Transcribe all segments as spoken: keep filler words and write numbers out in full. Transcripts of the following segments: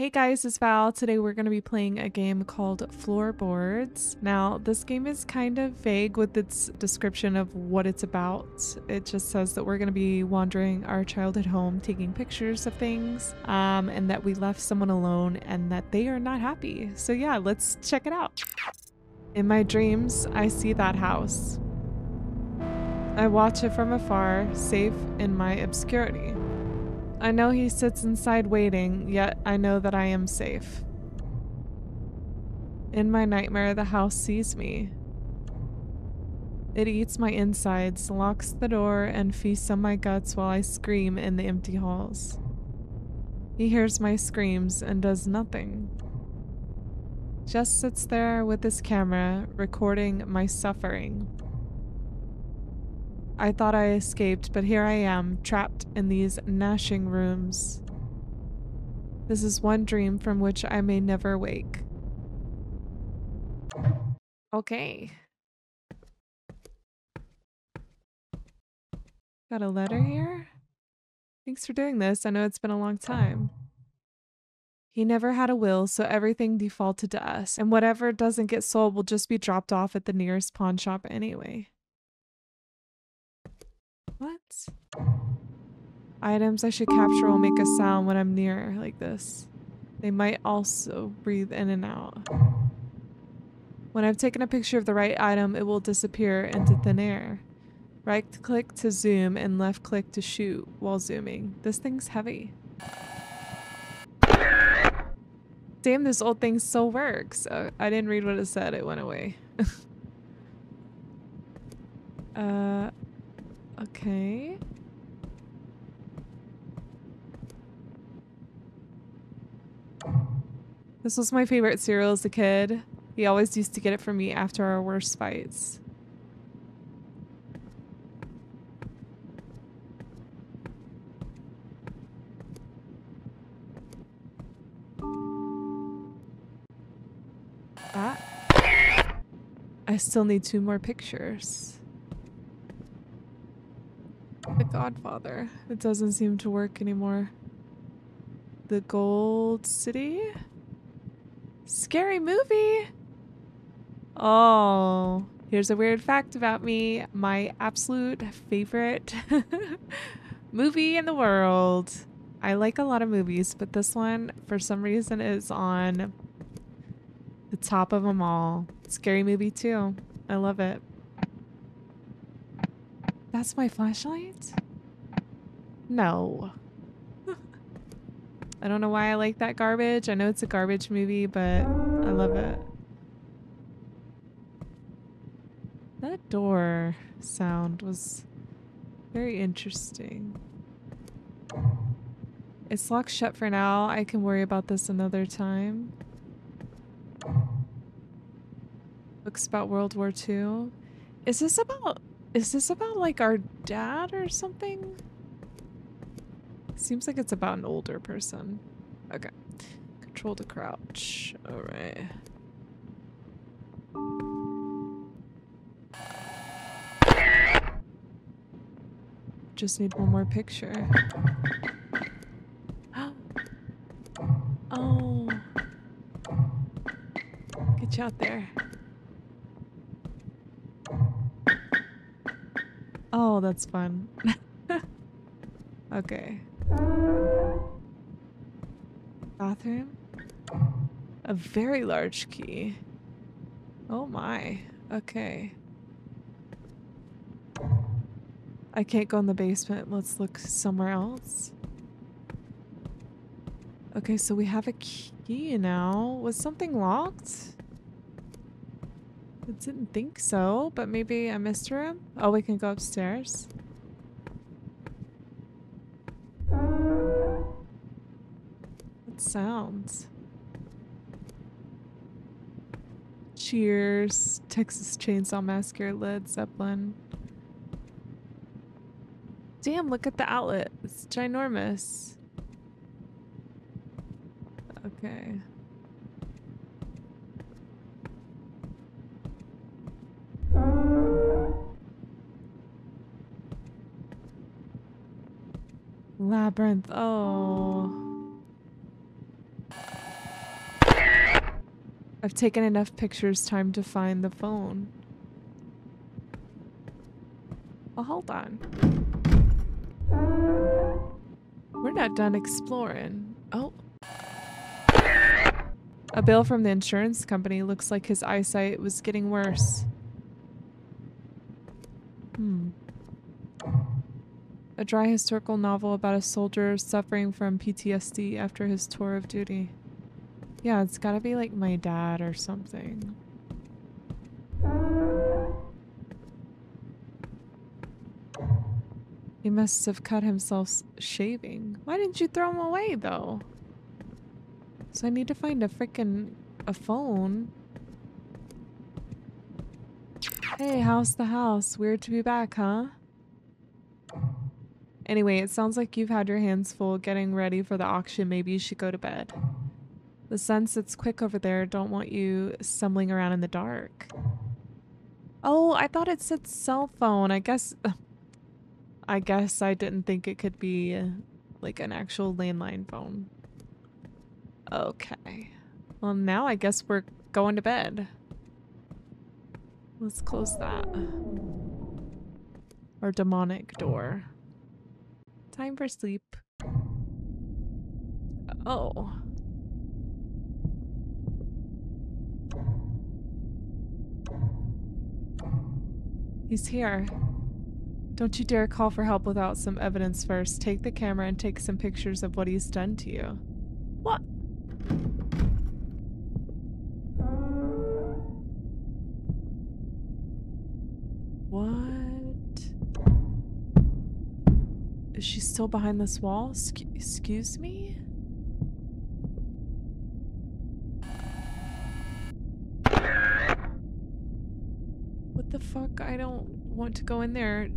Hey guys, it's Val. Today we're going to be playing a game called Floorboards. Now, this game is kind of vague with its description of what it's about. It just says that we're going to be wandering our childhood home, taking pictures of things, um, and that we left someone alone and that they are not happy. So yeah, let's check it out. In my dreams, I see that house. I watch it from afar, safe in my obscurity. I know he sits inside waiting, yet I know that I am safe. In my nightmare, the house sees me. It eats my insides, locks the door, and feasts on my guts while I scream in the empty halls. He hears my screams and does nothing. Just sits there with his camera, recording my suffering. I thought I escaped, but here I am, trapped in these gnashing rooms. This is one dream from which I may never wake. Okay. Got a letter here? Thanks for doing this. I know it's been a long time. He never had a will, so everything defaulted to us, and whatever doesn't get sold will just be dropped off at the nearest pawn shop anyway. What? Items I should capture will make a sound when I'm near, like this. They might also breathe in and out. When I've taken a picture of the right item, it will disappear into thin air. Right click to zoom and left click to shoot while zooming. This thing's heavy. Damn, this old thing still works. Uh, I didn't read what it said. It went away. uh... Okay. This was my favorite cereal as a kid. He always used to get it for me after our worst fights. Ah. I still need two more pictures. The Godfather. It doesn't seem to work anymore. The Gold City? Scary Movie! Oh, here's a weird fact about me. My absolute favorite movie in the world. I like a lot of movies, but this one, for some reason, is on the top of them all. Scary Movie two. I love it. That's my flashlight? No. I don't know why I like that garbage. I know it's a garbage movie, but I love it. That door sound was very interesting. It's locked shut for now. I can worry about this another time. Books about World War Two. Is this about... Is this about, like, our dad or something? Seems like it's about an older person. Okay. Control to crouch. Alright. Just need one more picture. Oh. Get you out there. Oh, that's fun. Okay. Bathroom? A very large key. Oh my. Okay. I can't go in the basement. Let's look somewhere else. Okay, so we have a key now. Was something locked? I didn't think so, but maybe I missed a room. Oh, we can go upstairs. What sounds? Cheers, Texas Chainsaw Massacre, Led Zeppelin. Damn, look at the outlet. It's ginormous. Okay. Labyrinth. Oh. I've taken enough pictures, time to find the phone. Well, hold on. We're not done exploring. Oh. A bill from the insurance company. Looks like his eyesight was getting worse. Hmm. A dry historical novel about a soldier suffering from P T S D after his tour of duty. Yeah, it's gotta be like my dad or something. He must have cut himself shaving. Why didn't you throw him away, though? So I need to find a frickin' a phone. Hey, how's the house? Weird to be back, huh? Anyway, it sounds like you've had your hands full getting ready for the auction. Maybe you should go to bed. The sun sets quick over there. Don't want you stumbling around in the dark. Oh, I thought it said cell phone. I guess... I guess I didn't think it could be uh, like an actual landline phone. Okay. Well, now I guess we're going to bed. Let's close that. Our demonic door. Time for sleep. Oh. He's here. Don't you dare call for help without some evidence first. Take the camera and take some pictures of what he's done to you. What? What? Is she still behind this wall? Sc- excuse me? What the fuck? I don't... want to go in there.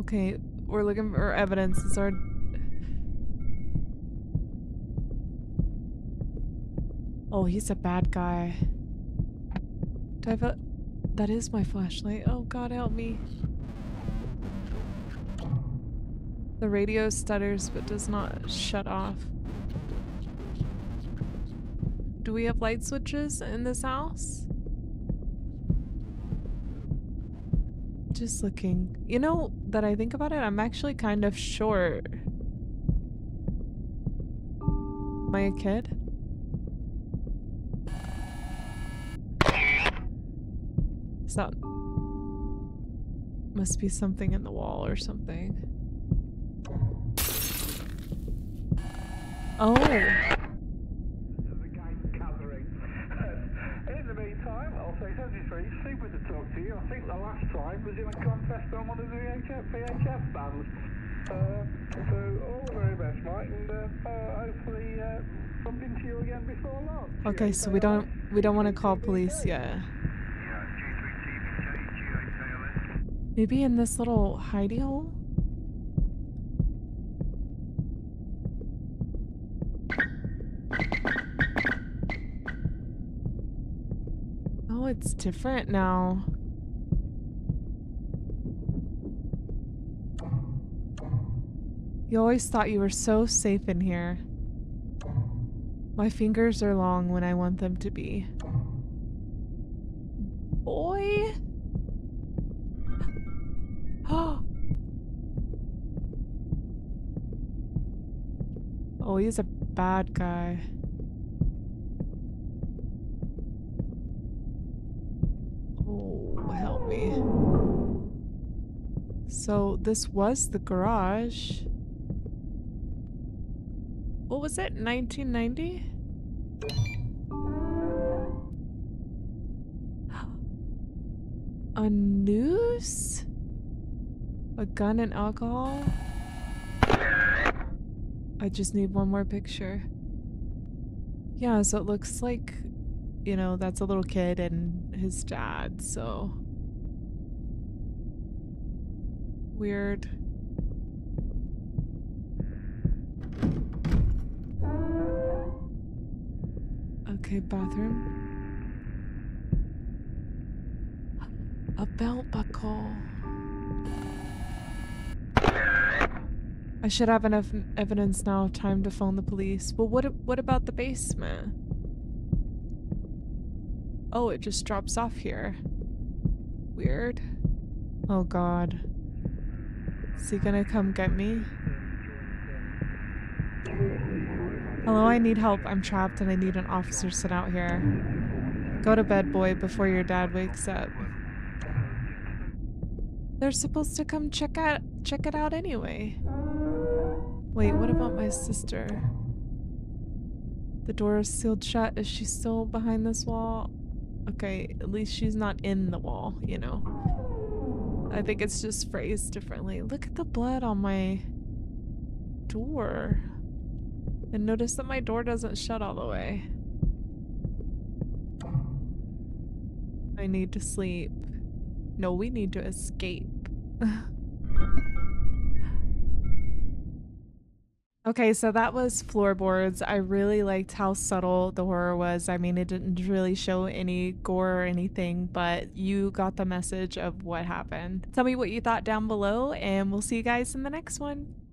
Okay, we're looking for evidence. It's our... Oh, he's a bad guy. Do I have a... That is my flashlight. Oh, God help me. The radio stutters but does not shut off. Do we have light switches in this house? Just looking. You know, that I think about it, I'm actually kind of short. Am I a kid? Is that... Must be something in the wall or something. Oh! I think the last time was in a contest on one of the V H F bands. Uh, so all the very best, Mike, and uh, uh, hopefully uh, bump into you again before long. Okay, so we don't we don't want to call police yet. Maybe in this little hidey hole. Oh, it's different now. You always thought you were so safe in here. My fingers are long when I want them to be. Boy! Oh! Oh, he's a bad guy. Oh, help me. So, this was the garage. What was it? nineteen ninety? A noose? A gun and alcohol? I just need one more picture. Yeah, so it looks like, you know, that's a little kid and his dad, so... Weird. Okay, bathroom. A belt buckle. I should have enough evidence now, time to phone the police. Well, what, what about the basement? Oh, it just drops off here. Weird. Oh god. Is he gonna come get me? Hello, I need help. I'm trapped and I need an officer sent out here. Go to bed, boy, before your dad wakes up. They're supposed to come check out, check it out anyway. Wait, what about my sister? The door is sealed shut. Is she still behind this wall? Okay, at least she's not in the wall, you know. I think it's just phrased differently. Look at the blood on my door. And notice that my door doesn't shut all the way. I need to sleep. No, we need to escape. Okay, so that was Floorboards. I really liked how subtle the horror was. I mean, it didn't really show any gore or anything, but you got the message of what happened. Tell me what you thought down below, and we'll see you guys in the next one.